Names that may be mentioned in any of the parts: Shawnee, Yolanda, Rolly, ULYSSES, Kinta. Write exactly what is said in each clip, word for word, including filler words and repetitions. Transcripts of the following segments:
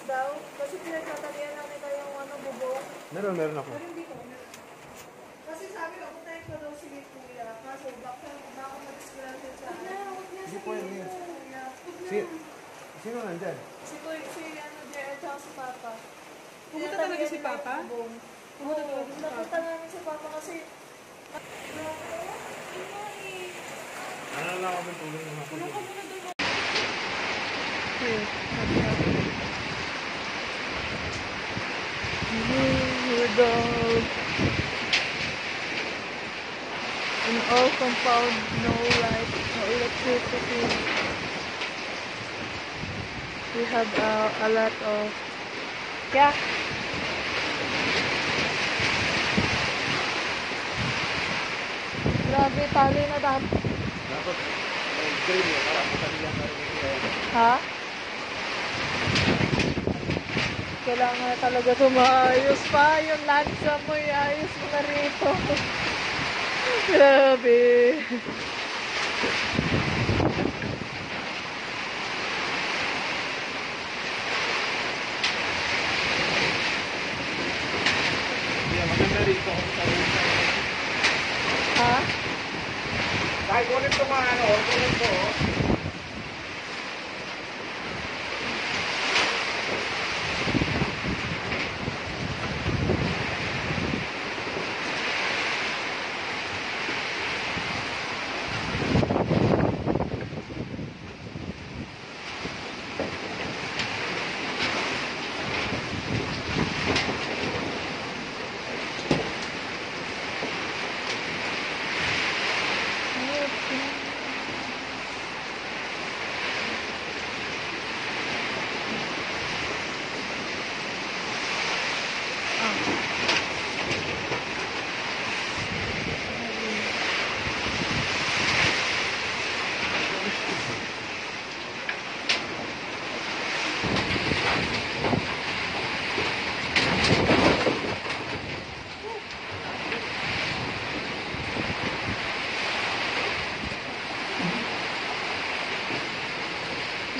Cheese daw. Kasi pinagkatalian lang nila yung ano, bubong. Meron, meron ako. Pero hindi ko. Kasi sabi ko, kung tayo ko daw si Kuya. Kaso, bakit ako mag-eskulante sa akin? Hindi po yun yun. Sino nandyan? Si Kuya, si ano, Jared, tsaka si Papa. Pumunta talaga si Papa? Pumunta talaga si Papa. Pumunta namin si Papa kasi... Alala kami tuloy naman po. Okay. Here goes. In all compound, no light, no electricity. We have uh, a lot of... Yeah. Grabe, tali na dapat. Dapat, may green yun. Para matalihan na rin yun. Ha? Kailangan na talaga ito maayos pa. Yung lansa mo, iayos mo na rito. Grabe. Yeah, maganda rito. Ha? Kahit ulit ito mga ano, ulit ito.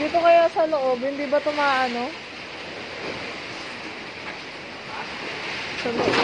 Dito kaya sa loob, hindi ba tumaano? Sa loob.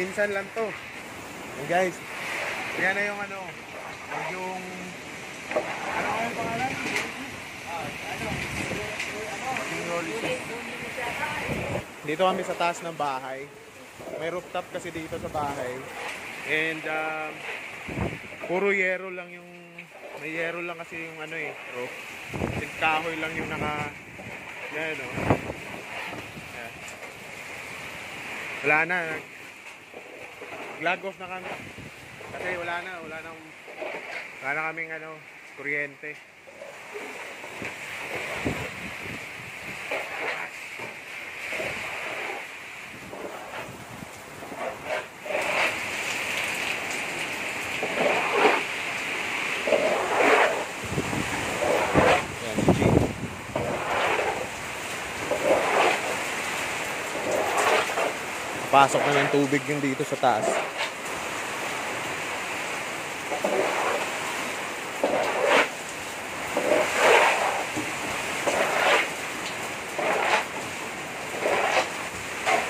Minsan lang to. Hey guys, yan na yung ano, yung ano ko yung pangalan? Ah, ano? Dito kami sa taas ng bahay. May rooftop kasi dito sa bahay. And um, puro yero lang yung, may yero lang kasi yung ano eh, roof. Yung kahoy lang yung naka, yan o. Yan. Wala na. Lag off na kami. Kasi wala na, wala na, wala na kaming ano, kuryente. Pasok na ng tubig yung dito sa taas.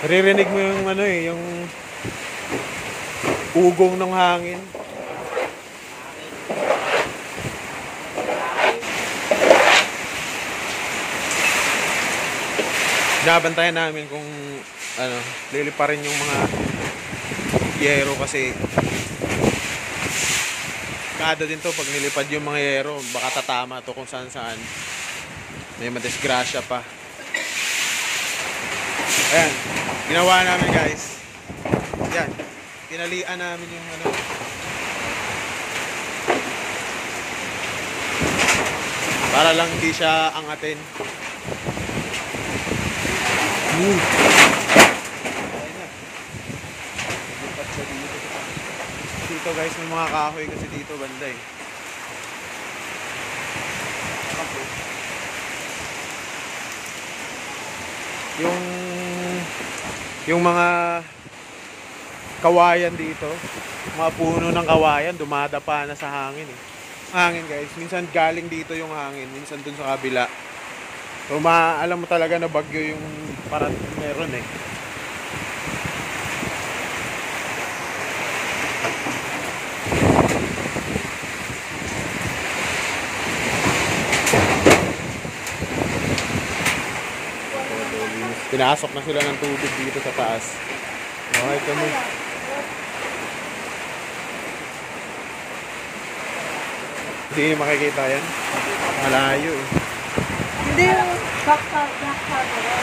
Naririnig mo yung ano eh, yung ugong ng hangin. Nabantayan namin kung ano, liliparin yung mga yero kasi kada din to pag nilipad yung mga yero baka tatama to kung saan saan. May madisgrasya pa. Ayan, ginawa namin guys. Ayan, pinalian namin yung ano. Para lang di siya angatin. Ayan na. Dito guys, may mga kahoy kasi dito banda eh. Yung yung mga kawayan dito, mga puno ng kawayan dumadapa na sa hangin eh. Hangin guys, minsan galing dito yung hangin, minsan dun sa kabila. So, maalam mo talaga na bagyo yung parang meron eh. Pinasok na sila ng tubig dito sa taas. Okay, kami. Hindi makikita yan. Malayo eh. Hindi yung backpack, backpack na.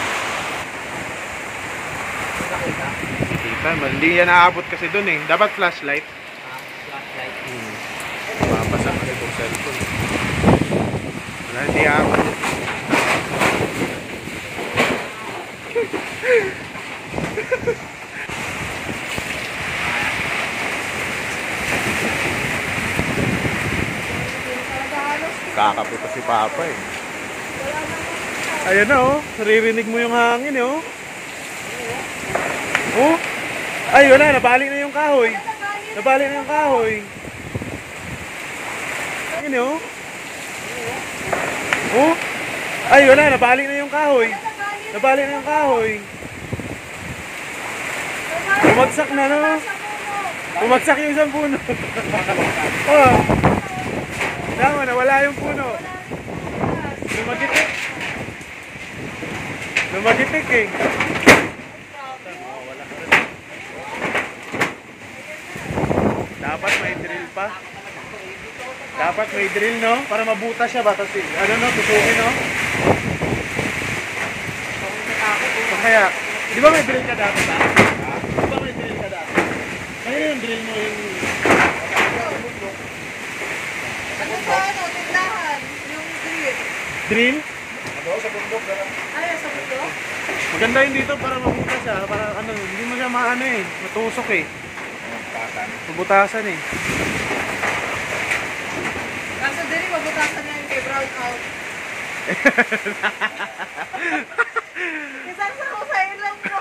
Kita, hindi yan naabot kasi dun eh. Dapat flashlight. Ah, flashlight. Hmm. Mapasa ka rin kung cellphone. Wala, hindi aabot. Kakaputa si Papa eh. Ayan na oh, naririnig mo yung hangin oh. Oh. Ay wala, nabali na yung kahoy. Nabali na yung kahoy. Ayan oh. Oh. Ay wala, nabali na yung kahoy. Nabali na yung kahoy. Bumagsak na no. Bumagsak yung isang puno. Oh. Tama na, wala yung puno. Lumagitik. Lumagitik eh. Dapat may drill pa. Dapat may drill no? Para mabutas siya ba? Tapos ano no? Tusukin no? Kaya, di ba may drill ka dapat ha? Di ba may drill ka dapat? Kaya yung drill mo yung... Sa ano? Tindahan. Yung drill. Drill? Oo, sa bundok na lang. Ay, sa bundok? Maganda yun dito para mabutas siya. Para ano, hindi mo siya maano eh. Matusok eh. Mabutasan. Mabutasan eh. Kaso din eh, mabutasan na yung kay brown out. Isang sakusain lang po.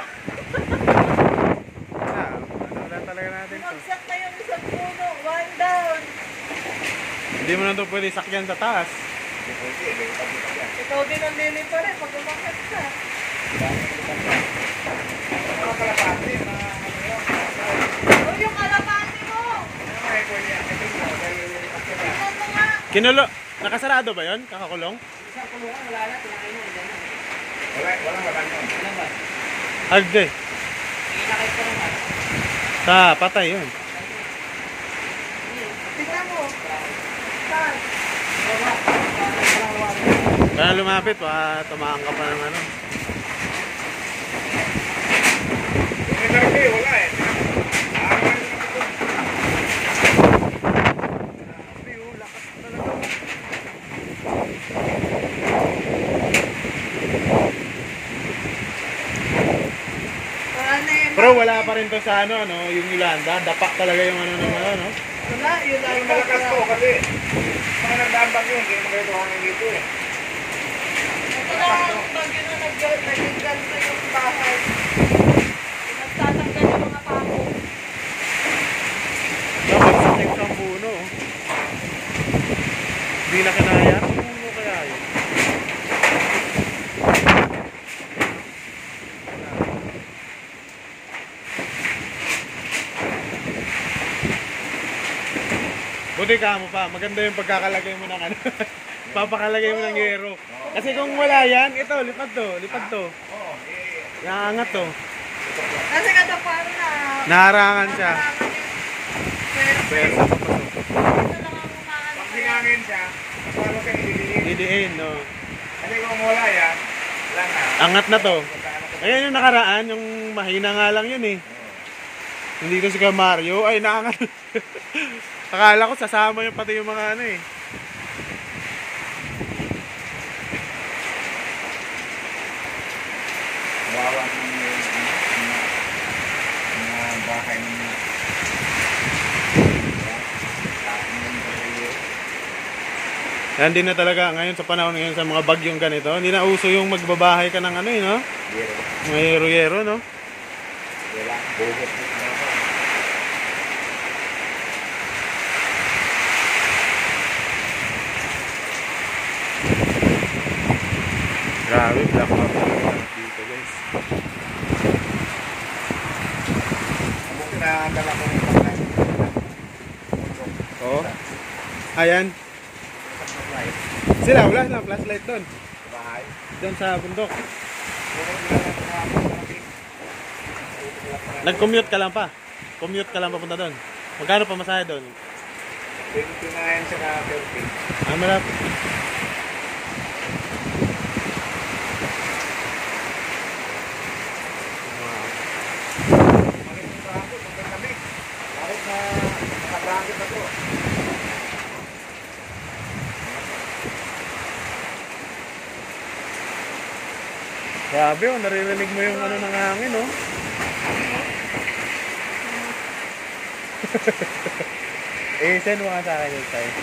Wala talaga natin ito. Magsak na yung isang puno. One down. Hindi mo na ito pwede sakyan sa taas. Ikaw din ang lili pa rin pag umakit ka. Ano ang kalapati? Ano yung kalapati mo? Kinulo. Nakasarado ba yun? Kakakulong? Isang kulungan wala na. Tinakay mo. Walang walang yun. Walang ba? Agde. Tinakay ko naman. Sa patay yun. Tignan mo. Saan? Walang. Kaya lumapit pa, tumaan ka pa ng ano. May darbi, wala eh. Darbi, oh, lakas talaga. Bro, wala pa rin to sa ano, ano, yung Yolanda. Dapak talaga yung ano naman, ano. Wala, yun lang. Yung malakas to kasi, mga nagdambag yun, hindi magkakatuhanin dito eh. Pag yun na nag-gansa yung bahay, nagtatang Buti ka mo pa. Maganda yung pagkakalagay mo ng ano. Papakalagay mo ng hero. Kasi kung wala yan, ito, lipad to. Lipad to. Oo. Naangat to. Kasi kada parang na... Naharangan siya. Pero pag hinamin siya, parang kang didiin. Didiin, oo. Kasi kung wala yan, lang na. Angat na to. Ayan yung nakaraan, yung mahina nga lang yun eh. Hindi to si Mario. Ay, naangat. Akala ko sasama yung pati yung mga ano eh. Bawan ng mga bahay ng mga yan din na talaga ngayon sa panahon ngayon sa mga bagyong ganito. Hindi na uso yung magbabahay ka ng ano eh, no? Yero-yero, no? Wala, buhok na pa. Grabe, black out dito guys. Abong kinakala ko yung pagkain. Oo. Ayan. Sila, wala na flashlight doon. Sa bahay? Doon sa bundok. Nag-commute ka lang pa? Commute ka lang papunta doon? Magkano pa masaya doon? twenty-nine saka thirty. Ah, marap. Grabe, oh, naririnig mo yung ano ng hangin, oh. Eh, send mo nga sa akin yung time.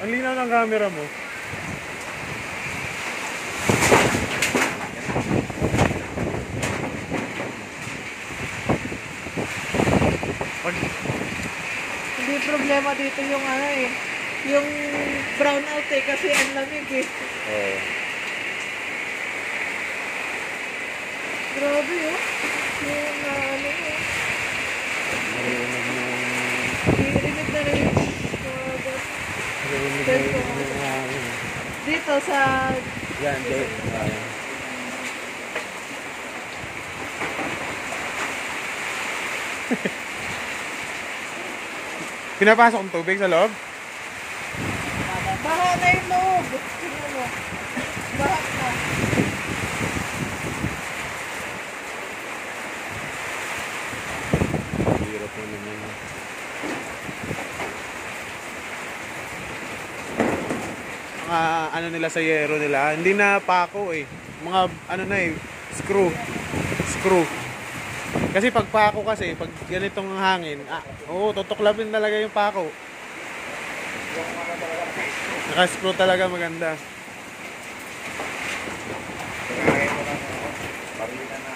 Ang linaw ng camera mo. Hindi problema dito yung ano eh. Yung brown out eh, kasi ang lamig eh. Oo. Grabe oh. Yung ano eh. Narinig na rin. Narinig na rin. Narinig na rin. Dito sa... Yan, dito. Pinapasok ang tubig sa loob? Baha na yung loob. Baha na. Hirap na naman. Mga ano nila sa yero nila. Hindi na pako eh. Mga ano na eh. Screw. Screw. Kasi pag pako kasi, pag ganitong hangin, ah, oo, tutuklapin talaga yung pako. Naka-screw talaga maganda.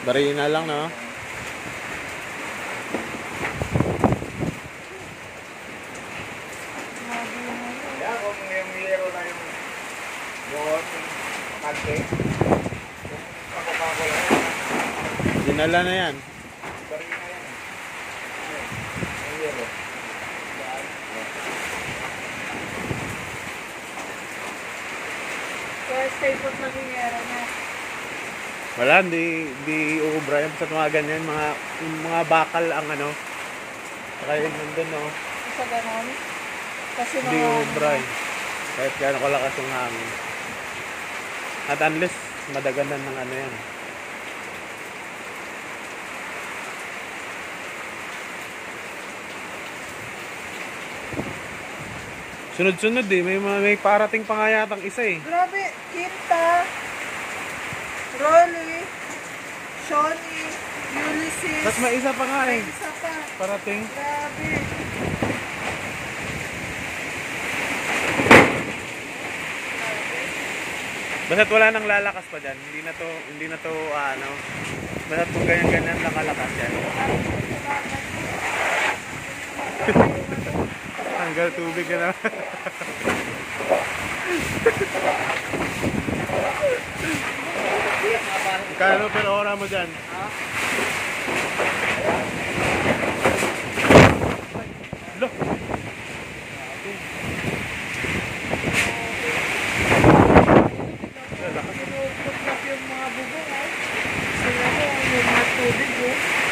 Barina lang, no? Kaya kung yung hero na yung buhon, kante, pakapako lang. Dinala na yan. Barina yan. Yung hero. Stapot na hiyera na. Wala, hindi, hindi uubra yan. Basta mga ganyan, mga, mga bakal ang ano. Saka yun nandun, no? Sa ganon? Kasi mga... Hindi uubra eh. Kahit gano'n kalakas yung hangin. At unless, madaganan ng ano yan. Sunod-sunod eh. May, may parating pa nga yatang isa eh. Grabe. Kinta, Rolly, Shawnee, Ulysses. Tapos may isa pa nga eh. May isa pa. Parating. Grabe. Basta't wala nang lalakas pa dyan. Hindi na to, hindi na to, uh, ano. Basta't kung ganyan-ganyan nakalakas yan. Hanggang tubig ka na. Kano per ora mo dyan? Ha?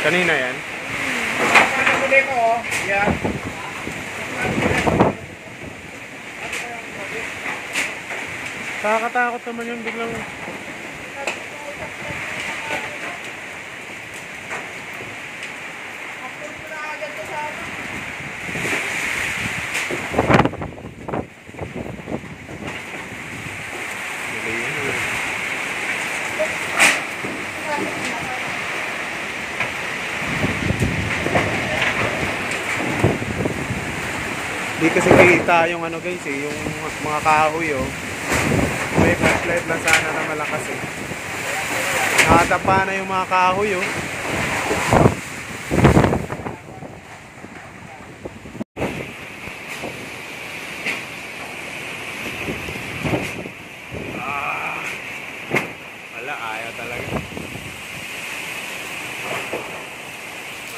Kanina yan? Yan. Nakakatakot naman yung biglang... Hindi kasi kita yung ano guys eh, yung mga kahoy oh. May flashlight lang sana na malakas eh. Nakatapa na yung mga kahoy oh. Ah, wala, ayaw talaga.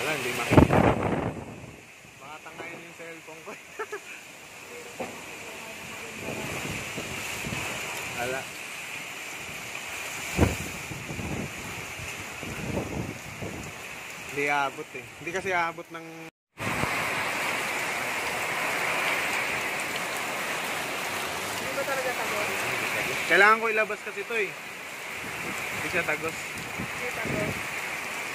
Wala, hindi makikita. Tangayin yung cellphone ko. Ala. Hindi aabot eh. Hindi kasi aabot ng... Hindi ba talaga tagos? Kailangan ko ilabas kasi ito eh. Hindi siya tagos. Hindi tagos.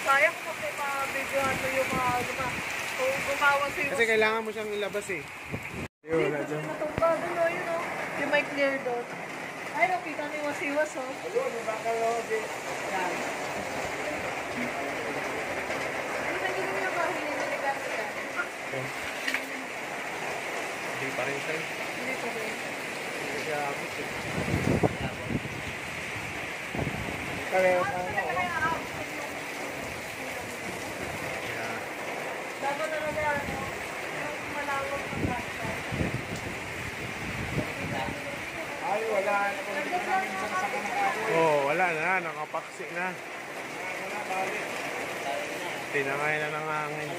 Sayang ko kasi pa-videohan mo yung mga... Uh, Kasi kailangan mo siyang ilabas eh. Ayun, wala dyan. Matumbag, ano, yun o. Yung may clear dot. Ay, nakita niyo wasiwas o. Ayun, may bakal o. Yan. Hindi na gano'n yung bahay na naligat ka. Hindi pa rin sa'yo. Hindi pa rin. Hindi siya abot eh. Kaya pa rin ako. Dapat talaga ano, malawag ng flashlight. Ay, wala na. Oo, wala na. Nakapaksi na. Tinangay na ng hangin.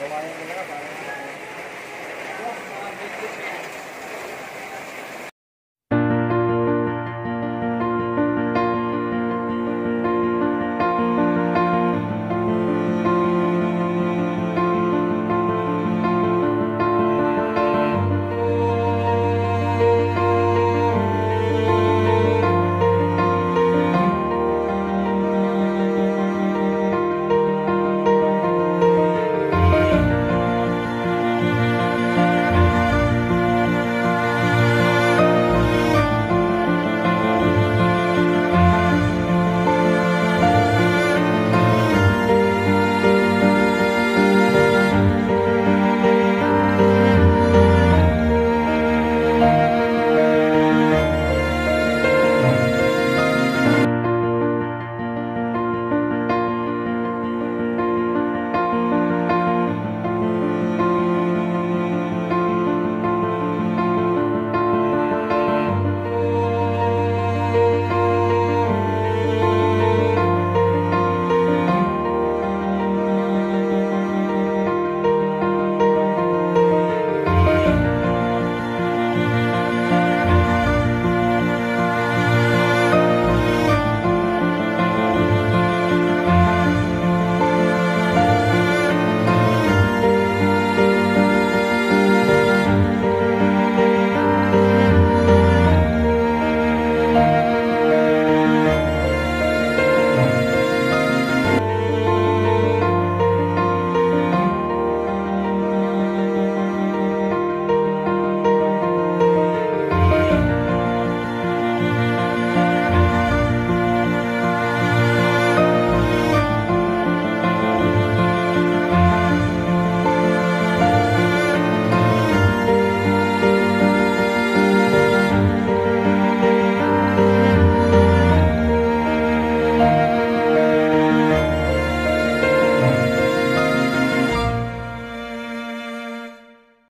Gawain ko na ka. Parang...